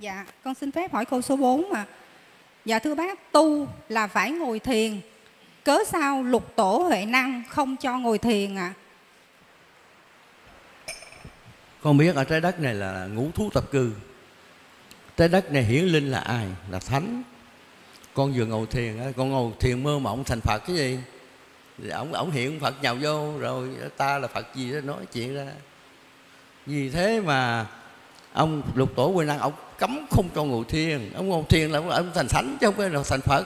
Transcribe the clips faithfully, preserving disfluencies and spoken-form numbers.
Dạ, con xin phép hỏi câu số bốn mà. Dạ thưa bác, tu là phải ngồi thiền, cớ sao Lục Tổ Huệ Năng không cho ngồi thiền ạ? À? Con biết ở trái đất này là ngũ thú tập cư. Trái đất này hiển linh là ai? Là Thánh. Con vừa ngồi thiền, con ngồi thiền mơ mộng thành Phật cái gì? Ổng ổng hiện Phật nhào vô, rồi ta là Phật gì đó nói chuyện ra. Vì thế mà ông Lục Tổ Huệ Năng, ông cấm không cho ngồi thiền. Ông ngồi thiền là ông thành Thánh chứ không phải là thành Phật.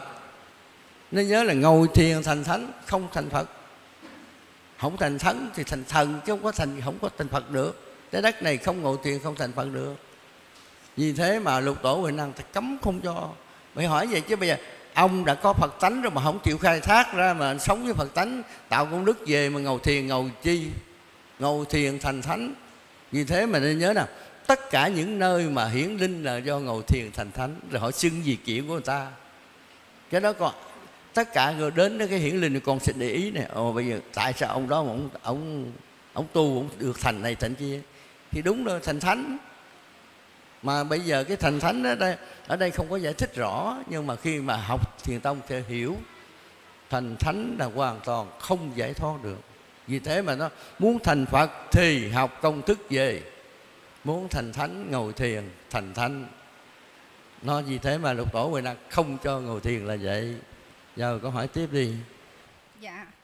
Nên nhớ là ngồi thiền thành Thánh, không thành Phật. Không thành Thánh thì thành thần, chứ không có thành, không có thành Phật được. Trái đất này không ngồi thiền không thành Phật được. Vì thế mà Lục Tổ Huệ Năng cấm không cho. Mày hỏi vậy chứ bây giờ ông đã có Phật tánh rồi mà không chịu khai thác ra, mà sống với Phật tánh, tạo công đức về mà ngồi thiền ngồi chi? Ngồi thiền thành Thánh. Vì thế mà nên nhớ nào, tất cả những nơi mà hiển linh là do ngồi thiền thành Thánh, rồi họ xưng gì kiểu của người ta. Cái đó còn tất cả người đến cái hiển linh thì con sẽ để ý này. Ồ bây giờ tại sao ông đó mà ông, ông, ông tu cũng được thành này thành kia? Thì đúng rồi, thành Thánh. Mà bây giờ cái thành Thánh ở đây, ở đây không có giải thích rõ, nhưng mà khi mà học Thiền Tông thì hiểu thành Thánh là hoàn toàn không giải thoát được. Vì thế mà nó muốn thành Phật thì học công thức về, muốn thành Thánh ngồi thiền thành Thánh. Nó vì thế mà Lục Tổ Huệ Năng không cho ngồi thiền là vậy. Giờ có hỏi tiếp đi. Dạ.